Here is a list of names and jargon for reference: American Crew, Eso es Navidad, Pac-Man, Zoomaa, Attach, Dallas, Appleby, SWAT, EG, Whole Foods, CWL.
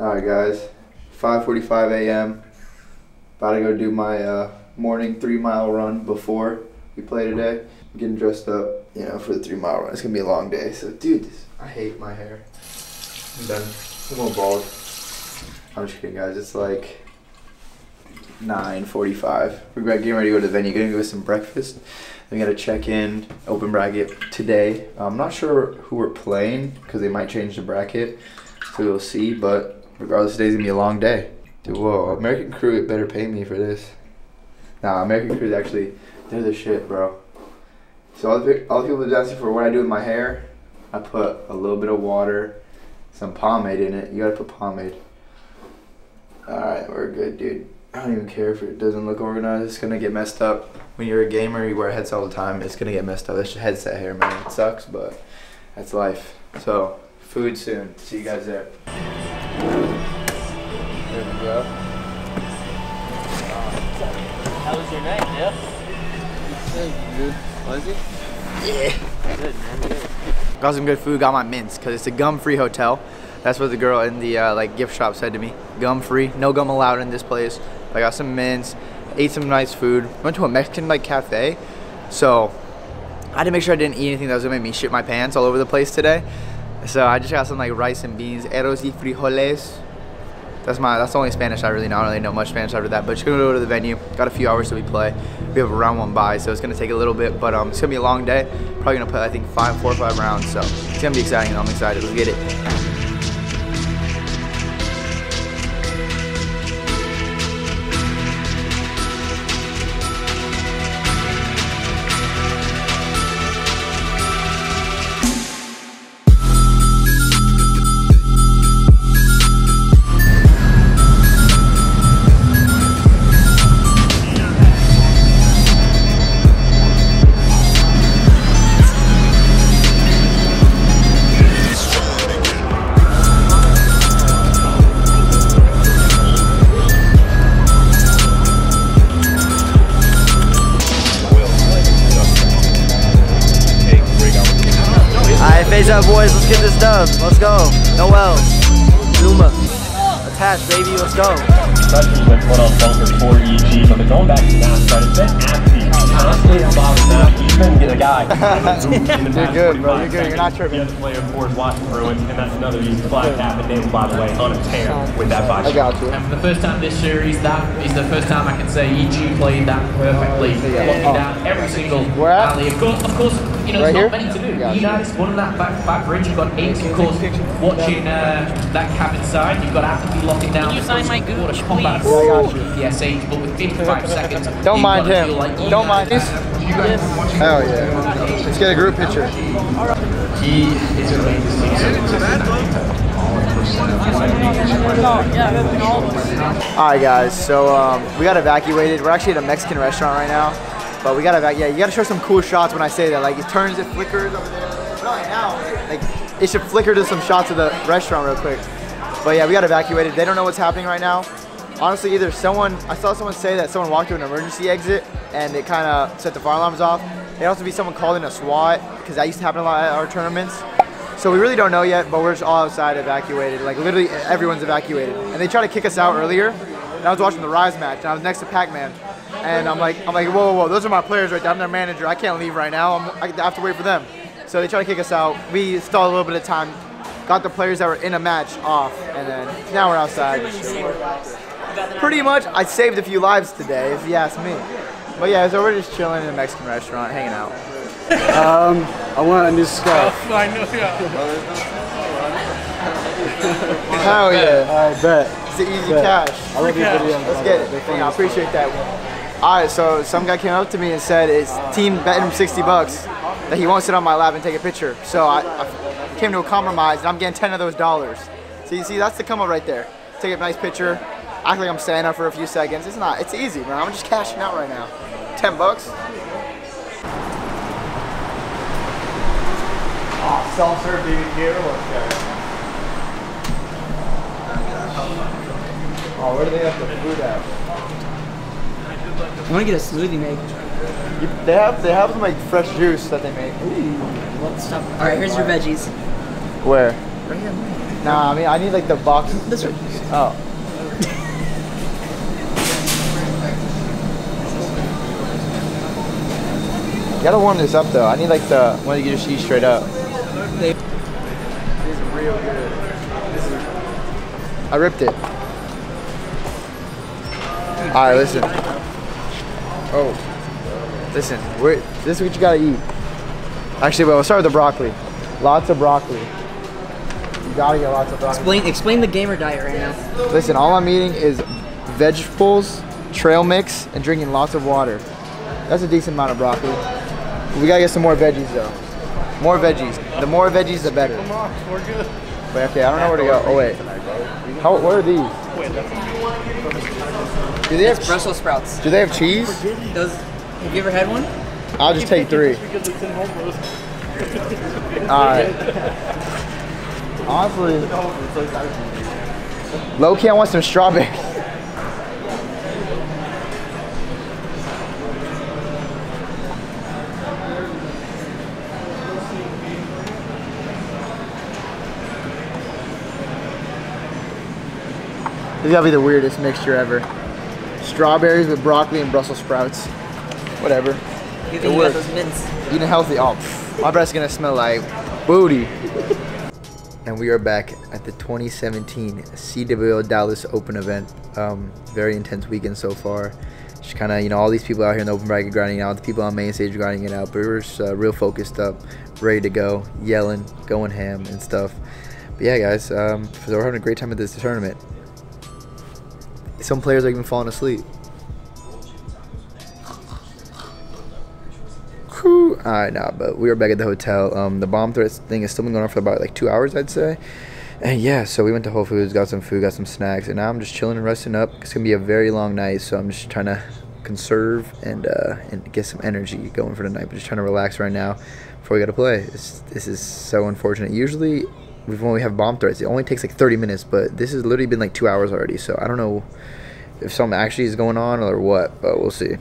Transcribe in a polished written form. Alright guys, 5:45 a.m. About to go do my morning 3-mile run before we play today. I'm getting dressed up, you know, for the 3-mile run. It's gonna be a long day. So dude, I hate my hair. I'm done. I'm all bald. I'm just kidding guys, it's like 9:45. We're getting ready to go to the venue, gonna go get some breakfast. We gotta check in, open bracket today. I'm not sure who we're playing because they might change the bracket. So we'll see, but regardless, today's gonna be a long day. Dude, whoa, American Crew, it better pay me for this. Nah, American Crew is actually, they're the shit, bro. So all the people have asked me for what I do with my hair. I put a little bit of water, some pomade in it. You gotta put pomade. Alright, we're good, dude. I don't even care if it doesn't look organized. It's gonna get messed up. When you're a gamer, you wear heads all the time. It's gonna get messed up. That's headset hair, man. It sucks, but that's life. So, food soon. See you guys there. There we go. How was your night, Jeff? Thank you, dude. Was it? Yeah. Good, man. Good. Got some good food. Got my mints because it's a gum-free hotel. That's what the girl in the like gift shop said to me. Gum-free. No gum allowed in this place. I got some mints. Ate some nice food. Went to a Mexican like cafe. So I had to make sure I didn't eat anything that was gonna make me shit my pants all over the place today. So I just got some like rice and beans, arroz y frijoles. That's the only Spanish I really know. I don't really know much Spanish after that, but just gonna go to the venue. Got a few hours till we play. We have a round one bye, so it's gonna take a little bit, but it's gonna be a long day. Probably gonna play, I think, four or five rounds, so it's gonna be exciting and I'm excited. Let's get it. Face up, boys. Let's get this dub. Let's go. Noel. Zoomaa. Attach, baby. Let's go. Especially with what I'm bumping for EG, but going back to that side, it's been active. Honestly, I'm bothered now. You couldn't get a guy. You're good, bro. You're good. You're not tripping. The other player, Ford, watching ruin, and that's another reason why it happened. They were, by the way, on a tear with that body. I got you. And for the first time this series, that is the first time I can say EG played that perfectly. Locking down every single alley. Of course. You know, right there's not here? Many to do. Gotcha. You notice one of that back bridge, you've got Ames, of course, watching that cabin side. You've got Appleby locking down. Can you sign my Gooch, combat. Yeah, Sage, but with 55 seconds. Don't mind him. Don't mind this. Hell yeah. Let's get a group picture. He is a Alright guys, so we got evacuated. We're actually at a Mexican restaurant right now. But we gotta, yeah, you gotta show some cool shots when I say that. Like it turns, it flickers over there. But not right now. Like it should flicker to some shots of the restaurant real quick. But yeah, we got evacuated. They don't know what's happening right now. Honestly, either I saw someone say that someone walked to an emergency exit and it kind of set the fire alarms off. It'd also be someone calling a SWAT because that used to happen a lot at our tournaments. So we really don't know yet, but we're just all outside evacuated. Like literally everyone's evacuated. And they tried to kick us out earlier. And I was watching the Rise match and I was next to Pac-Man. And I'm like, whoa, whoa, whoa, those are my players right there. I'm their manager. I can't leave right now. I have to wait for them. So they try to kick us out. We stalled a little bit of time, got the players that were in a match off, and then now we're outside. Pretty much, I saved a few lives today, if you ask me. But yeah, so we're just chilling in a Mexican restaurant, hanging out. I want a new scarf. I know, yeah. Hell yeah. I bet. It's an easy cash. I love your video. Let's get it. Yeah, I appreciate that one. Alright, so some guy came up to me and said his team bet him $60 that he won't sit on my lap and take a picture. So I came to a compromise and I'm getting 10 of those dollars. So you see, that's the come up right there. Take a nice picture, act like I'm standing up for a few seconds. It's not, it's easy, bro. I'm just cashing out right now. $10. Oh, self-serve BBQ. Oh, where do they have the food at? I want to get a smoothie made. They have some like fresh juice that they make. Ooh, what stuff. Alright, here's your veggies. Where? Right here. Nah, I mean, I need like the box. This one. Oh. You gotta warm this up though. I need like the one you can just eat straight up. This is real good. This is. I ripped it. Alright, listen. Oh. Listen, this is what you gotta eat. Actually, we'll start with the broccoli. Lots of broccoli. You gotta get lots of broccoli. Explain the gamer diet right now. Listen, all I'm eating is vegetables, trail mix, and drinking lots of water. That's a decent amount of broccoli. We gotta get some more veggies though. More veggies. The more veggies, the better. We're good. But okay, I don't know where to go. Oh wait. What are these? Do they have Brussels sprouts? Do they have cheese? Have you ever had one? I'll just take three. Alright. Honestly, low-key I want some strawberries. This gotta be the weirdest mixture ever. Strawberries with broccoli and Brussels sprouts. Whatever. It works. Eating healthy. Oh, my breath's gonna smell like booty. And we are back at the 2017 CWL Dallas Open event. Very intense weekend so far. Just kind of, you know, all these people out here in the open bracket grinding out. The people on main stage grinding it out. But we were just, real focused up, ready to go, yelling, going ham and stuff. But yeah, guys, so we're having a great time at this tournament. Some players are even falling asleep. All right, nah, but we were back at the hotel. The bomb threat thing has still been going on for about like 2 hours, I'd say. And yeah, so we went to Whole Foods, got some food, got some snacks, and now I'm just chilling and resting up. It's gonna be a very long night, so I'm just trying to conserve and get some energy going for the night. But just trying to relax right now before we gotta play. This is so unfortunate. Usually, when we have bomb threats, it only takes like 30 minutes, but this has literally been like 2 hours already, so I don't know if something actually is going on or what, but we'll see.